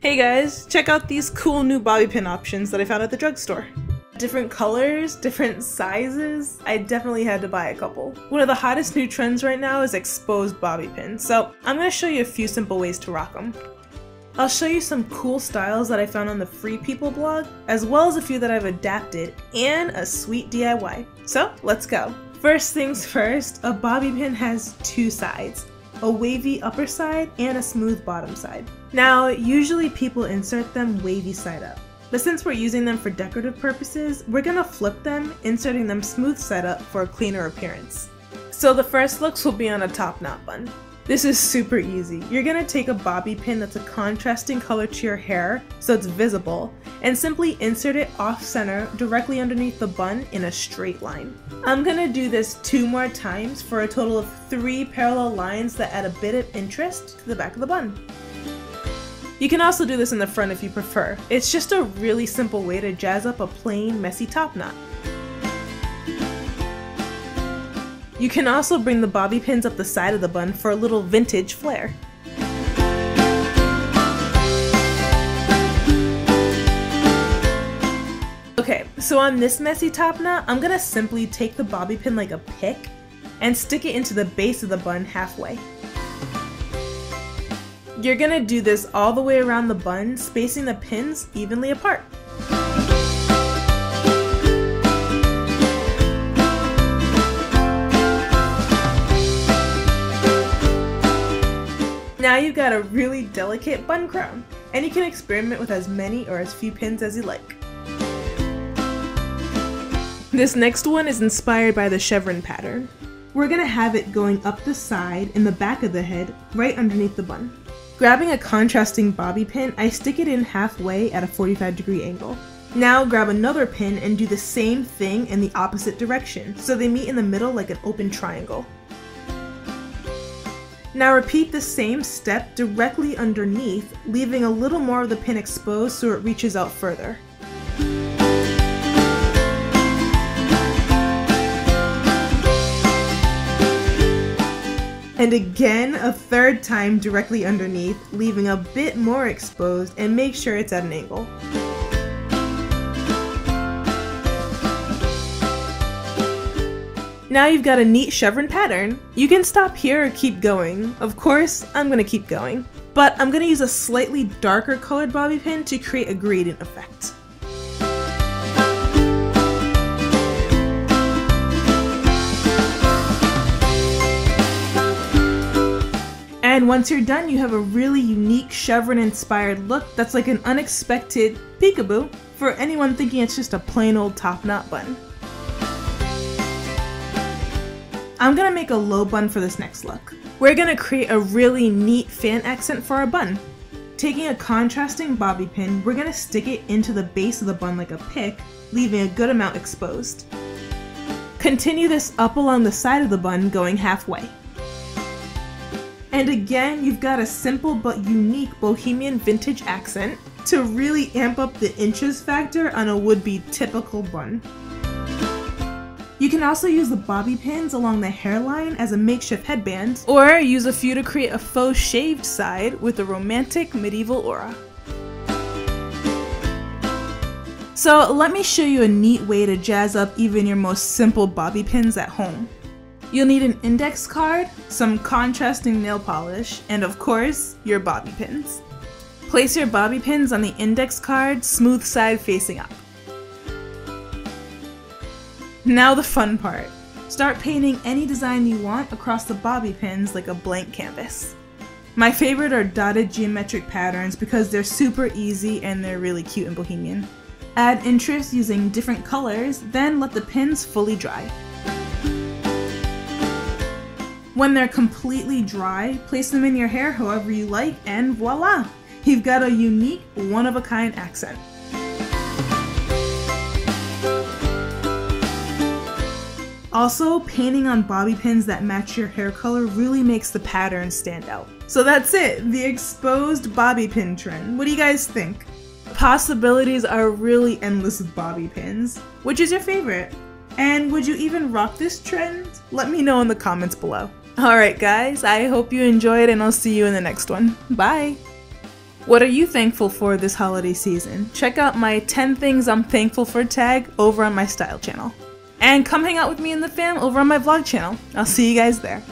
Hey guys, check out these cool new bobby pin options that I found at the drugstore. Different colors, different sizes. I definitely had to buy a couple. One of the hottest new trends right now is exposed bobby pins, so I'm going to show you a few simple ways to rock them. I'll show you some cool styles that I found on the Free People blog, as well as a few that I've adapted, and a sweet DIY. So let's go! First things first, a bobby pin has two sides, a wavy upper side and a smooth bottom side. Now usually people insert them wavy side up, but since we're using them for decorative purposes, we're going to flip them, inserting them smooth side up for a cleaner appearance. So the first looks will be on a top knot bun. This is super easy. You're going to take a bobby pin that's a contrasting color to your hair so it's visible, and simply insert it off center directly underneath the bun in a straight line. I'm going to do this 2 more times for a total of 3 parallel lines that add a bit of interest to the back of the bun. You can also do this in the front if you prefer. It's just a really simple way to jazz up a plain, messy top knot. You can also bring the bobby pins up the side of the bun for a little vintage flair. Okay, so on this messy top knot, I'm gonna simply take the bobby pin like a pick and stick it into the base of the bun halfway. You're gonna do this all the way around the bun, spacing the pins evenly apart. Now you've got a really delicate bun crown, and you can experiment with as many or as few pins as you like. This next one is inspired by the chevron pattern. We're going to have it going up the side and the back of the head, right underneath the bun. Grabbing a contrasting bobby pin, I stick it in halfway at a 45-degree angle. Now grab another pin and do the same thing in the opposite direction, so they meet in the middle like an open triangle. Now repeat the same step directly underneath, leaving a little more of the pin exposed so it reaches out further. And again, a third time directly underneath, leaving a bit more exposed, and make sure it's at an angle. Now you've got a neat chevron pattern. You can stop here or keep going. Of course, I'm going to keep going. But I'm going to use a slightly darker colored bobby pin to create a gradient effect. And once you're done, you have a really unique chevron-inspired look that's like an unexpected peekaboo for anyone thinking it's just a plain old top knot bun. I'm going to make a low bun for this next look. We're going to create a really neat fan accent for our bun. Taking a contrasting bobby pin, we're going to stick it into the base of the bun like a pick, leaving a good amount exposed. Continue this up along the side of the bun, going halfway. And again, you've got a simple but unique bohemian vintage accent to really amp up the inches factor on a would-be typical bun. You can also use the bobby pins along the hairline as a makeshift headband, or use a few to create a faux shaved side with a romantic medieval aura. So let me show you a neat way to jazz up even your most simple bobby pins at home. You'll need an index card, some contrasting nail polish, and of course, your bobby pins. Place your bobby pins on the index card, smooth side facing up. Now the fun part. Start painting any design you want across the bobby pins like a blank canvas. My favorite are dotted geometric patterns because they're super easy and they're really cute and bohemian. Add interest using different colors, then let the pins fully dry. When they're completely dry, place them in your hair however you like, and voila! You've got a unique, one-of-a-kind accent. Also, painting on bobby pins that match your hair color really makes the pattern stand out. So that's it, the exposed bobby pin trend. What do you guys think? Possibilities are really endless with bobby pins. Which is your favorite? And would you even rock this trend? Let me know in the comments below. Alright guys, I hope you enjoyed and I'll see you in the next one. Bye! What are you thankful for this holiday season? Check out my 10 things I'm thankful for tag over on my style channel. And come hang out with me and the fam over on my vlog channel. I'll see you guys there.